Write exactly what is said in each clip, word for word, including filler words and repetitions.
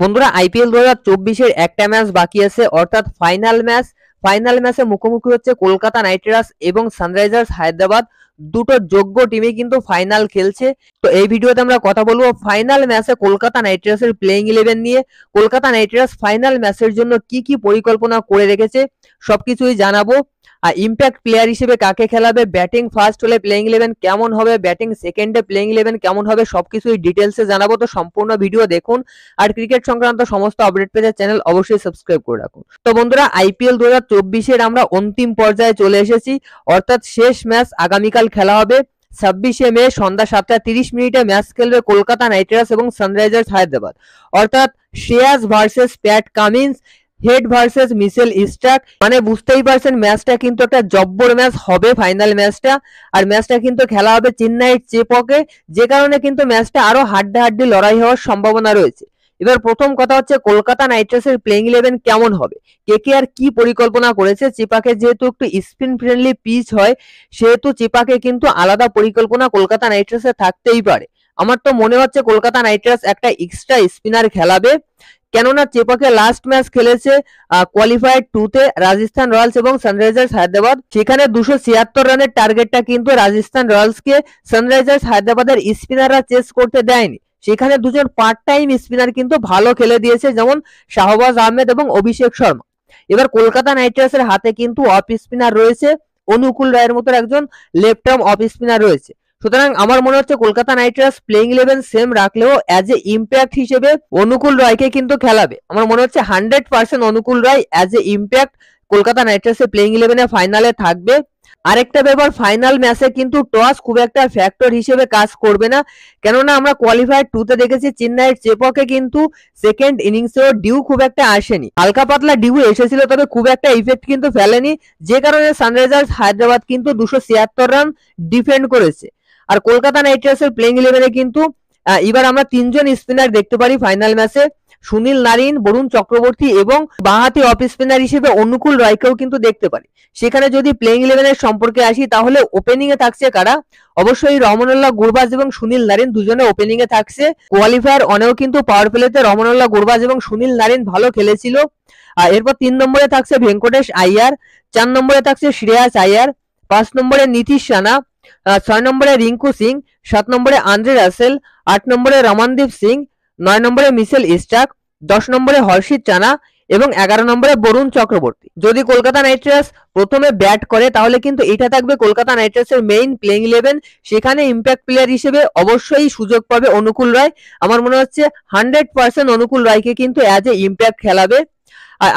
বন্ধুরা আইপিএল দু হাজার চব্বিশের একটা ম্যাচ বাকি আছে, অর্থাৎ ফাইনাল ম্যাচ। ফাইনাল ম্যাচে মুখোমুখি হচ্ছে কলকাতা নাইট রাইডার্স এবং সানরাইজার্স হায়দ্রাবাদ, দুটো যোগ্য টিমে কিন্তু ফাইনাল খেলছে। তো এই ভিডিওতে আমরা কথা বলবো ফাইনাল ম্যাচে কলকাতা নাইট রাইডার্সের প্লেইং ইলেভেন নিয়ে, কলকাতা নাইট রাইডার্স ফাইনাল ম্যাচের জন্য কি কি পরিকল্পনা করে রেখেছে সবকিছুই জানাবো। আর ইম্প্যাক্ট প্লেয়ার হিসেবে কাকে খেলাবে, ব্যাটিং ফার্স্ট হলে প্লেইং ইলেভেন কেমন হবে, ব্যাটিং সেকেন্ডে প্লেইং ইলেভেন কেমন হবে, সবকিছুই ডিটেলসে জানাবো। তো সম্পূর্ণ ভিডিও দেখুন, আর ক্রিকেট সংক্রান্ত সমস্ত আপডেট পেতে চ্যানেল অবশ্যই সাবস্ক্রাইব করে রাখুন। তো বন্ধুরা আইপিএল দু হাজার চব্বিশের আমরা অন্তিম পর্যায়ে চলে এসেছি, অর্থাৎ শেষ ম্যাচ আগামীকাল খেলা হবে ছাব্বিশে মে সন্ধ্যা সাতটা তিরিশ মিনিটে। ম্যাচ খেলবে কলকাতা নাইট রাইডার্স এবং সানরাইজার্স হায়দ্রাবাদ, অর্থাৎ Shreyas versus Pat Cummins, Head versus Mitchell Starc. মানে বুঝতেই পারছেন ম্যাচটা কিন্তু একটা জব্বর ম্যাচ হবে ফাইনাল ম্যাচটা। আর ম্যাচটা কিন্তু খেলা হবে চেন্নাইয়ের চেপকে, যে কারণে কিন্তু ম্যাচটা আরো হাড্ডাহাড্ডি লড়াই হওয়ার সম্ভাবনা রয়েছে। এবার প্রথম কথা হচ্ছে কলকাতা নাইট রাইডার্সের প্লেইং ইলেভেন কেমন হবে, কেকেআর কি পরিকল্পনা করেছে। চিপাকে যেহেতু একটু স্পিন ফ্রেন্ডলি পিচ হয়, সেহেতু চিপাকে কিন্তু আলাদা পরিকল্পনা কলকাতা নাইট রাইডার্সে থাকতেই পারে। আমার তো মনে হচ্ছে কলকাতা নাইট রাইডার্স একটা এক্সট্রা স্পিনার খেলাবে, কেননা চেপাকে লাস্ট ম্যাচ খেলেছে কোয়ালিফায়ার টুতে রাজস্থান রয়্যালস এবং সানরাইজার্স হায়দ্রাবাদ, সেখানে দুশো ছিয়াত্তর রানের টার্গেটটা কিন্তু রাজস্থান রয়্যালসকে সানরাইজার্স হায়দ্রাবাদের স্পিনাররা চেস করতে দেয়নি। সেখানে দুজন পার্ট টাইম স্পিনার কিন্তু ভালো খেলে দিয়েছে, যেমন শাহবাজ আহমেদ এবং অভিষেক শর্মা। এবার কলকাতা নাইট রাইডার্সের হাতে কিন্তু অফ স্পিনার রয়েছে, অনুকূল রায়ের মতো একজন লেফট আর্ম অফ স্পিনার রয়েছে। সুতরাং আমার মনে হচ্ছে Kolkata night Riders playing eleven same রাখলেও অ্যাজ এ ইম্প্যাক্ট হিসেবে অনুকূল রায়কে কিন্তু খেলাবে। আমার মনে হচ্ছে hundred percent Anukul Roy as a impact Kolkata night রাইডার্সের প্লেইং ইলেভেনে ফাইনালে থাকবে। আরেকটা ব্যাপার, ফাইনাল ম্যাচে কিন্তু টস খুব একটা ফ্যাক্টর হিসেবে কাজ করবে না, কেননা আমরা কোয়ালিফায়ার টুতে দেখেছি চেন্নাইয়ের চেপকে কিন্তু সেকেন্ড ইনিংসেও ডিউ খুব একটা আসেনি, হালকা পাতলা ডিউ এসেছিল, তবে খুব একটা ইফেক্ট কিন্তু ফেলেনি, যে কারণে সানরাইজার্স হায়দ্রাবাদ কিন্তু দুশো ছিয়াত্তর রান ডিফেন্ড করেছে। আর কলকাতা নাইট রাইডার্সের প্লেইং ইলেভেনে কিন্তু এবার আমরা তিনজন স্পিনার দেখতে পারি ফাইনাল ম্যাচে, সুনীল নারিন, বরুণ চক্রবর্তী এবং বাঁহাতি অফ স্পিনার হিসেবে অনুকূল রয়কেও কিন্তু দেখতে পারি। সেখানে যদি প্লেইং ইলেভেনের সম্পর্কে আসি, তাহলে ওপেনিং এ থাকছে কারা, অবশ্যই রহমানুল্লাহ গুরবাজ এবং সুনীল নারিন দুজনে ওপেনিং এ থাকছে। কোয়ালিফায়ার অনেও কিন্তু পাওয়ার প্লেতে রহমানুল্লাহ গুরবাজ এবং সুনীল নারিন ভালো খেলেছিল। আর এরপর তিন নম্বরে থাকছে ভেঙ্কটেশ আইয়ার, চার নম্বরে থাকছে শ্রেয়াস আইয়ার, পাঁচ নম্বরে নীতিশ রানা, ছয় নম্বরে রিঙ্কু সিং, সাত নম্বরে আন্দ্রে রাসেল, আট নম্বরে রমনদীপ সিং, নয় নম্বরে মিসেল স্টাক, দশ নম্বরে হর্ষিত রানা এবং এগারো নম্বরে বরুণ চক্রবর্তী। যদি কলকাতা নাইট রাইডার্স প্রথমে ব্যাট করে, তাহলে কিন্তু এটা থাকবে কলকাতা নাইট রাইডার্সের মেইন প্লেইং ইলেভেন। সেখানে ইম্প্যাক্ট প্লেয়ার হিসেবে অবশ্যই সুযোগ পাবে অনুকূল রায়। আমার মনে হচ্ছে হান্ড্রেড পার্সেন্ট অনুকূল রায়কে কিন্তু অ্যাজ এ ইম্প্যাক্ট খেলাবে।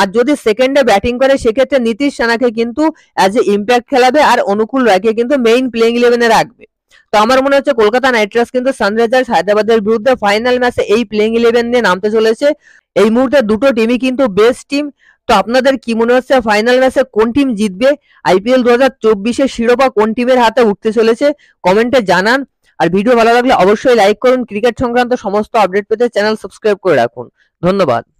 আর যদি সেকেন্ডে ব্যাটিং করে, সেক্ষেত্রে নীতিশ রানাকে কিন্তু অ্যাজ এ ইম্প্যাক্ট খেলাবে আর অনুকূল রায়কে কিন্তু মেইন প্লেইং ইলেভেনে রাখবে। তো আমার মনে হচ্ছে কলকাতা নাইট রাইডার্স কিন্তু সানরাইজার্স হায়দ্রাবাদের বিরুদ্ধে ফাইনাল ম্যাচে এই প্লেইং ইলেভেন নিয়ে নামতে চলেছে। এই মুহূর্তে দুটো টিমই কিন্তু বেস্ট টিম। তো আপনাদের কি মনে হচ্ছে ফাইনাল ম্যাচে কোন টিম জিতবে, আইপিএল দু হাজার চব্বিশের শিরোপা কোন টিমের হাতে উঠতে চলেছে, কমেন্টে জানান। আর ভিডিও ভালো লাগলে অবশ্যই লাইক করুন, ক্রিকেট সংক্রান্ত সমস্ত আপডেট পেতে চ্যানেল সাবস্ক্রাইব করে রাখুন। ধন্যবাদ।